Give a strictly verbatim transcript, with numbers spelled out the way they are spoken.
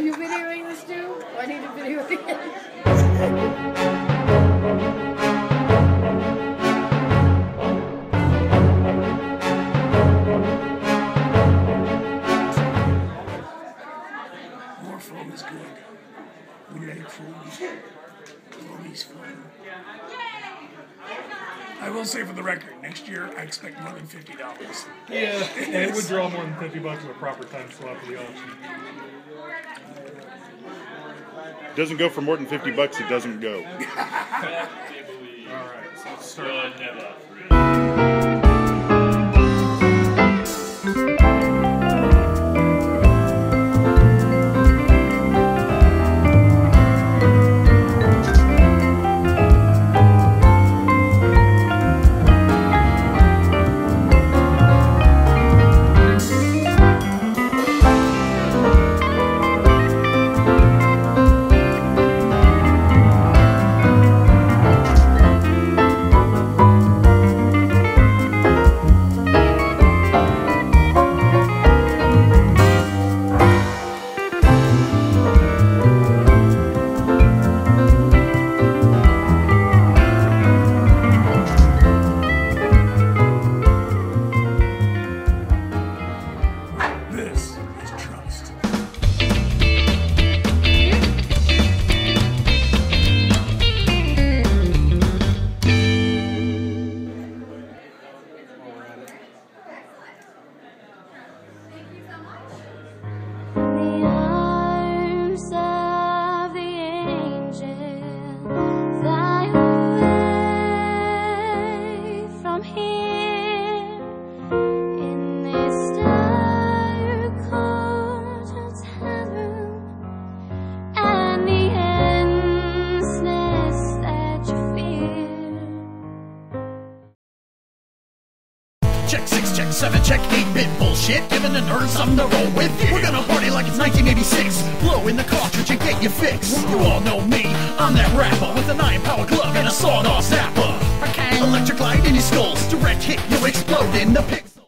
Are you videoing this too? Oh, I need to video it. Foam is good. We like foam. Foam is fun. I will say for the record, next year I expect more than fifty dollars. Yeah, and it would draw more than fifty bucks at a proper time slot for the auction. Doesn't go for more than fifty bucks. It doesn't go. All right, so let's start. Check six, check seven, check eight bit bullshit. Giving the nerds something to roll with. We're gonna party like it's nineteen eighty-six. Blow in the cartridge and get your fix. You all know me, I'm that rapper with an iron power glove and a sawed-off zapper. Okay. Electric light in your skulls, direct hit, you explode in the pixel.